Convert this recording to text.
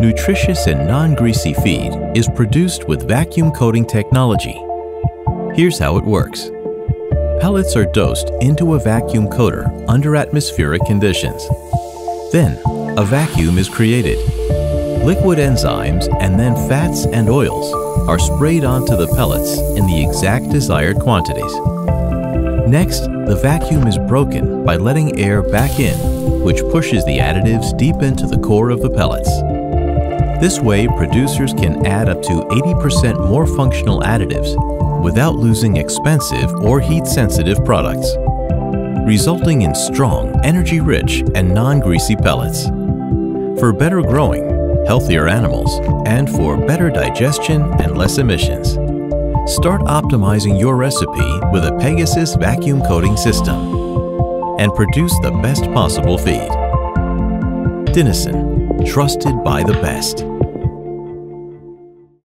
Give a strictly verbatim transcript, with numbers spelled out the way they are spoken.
nutritious and non-greasy feed is produced with vacuum coating technology. Here's how it works. Pellets are dosed into a vacuum coater under atmospheric conditions. Then, a vacuum is created. Liquid enzymes and then fats and oils are sprayed onto the pellets in the exact desired quantities. Next, the vacuum is broken by letting air back in, which pushes the additives deep into the core of the pellets. This way, producers can add up to eighty percent more functional additives without losing expensive or heat-sensitive products, resulting in strong, energy-rich, and non-greasy pellets. For better growing, healthier animals, and for better digestion and less emissions, start optimizing your recipe with a Pegasus vacuum coating system and produce the best possible feed. Dinnissen, trusted by the best.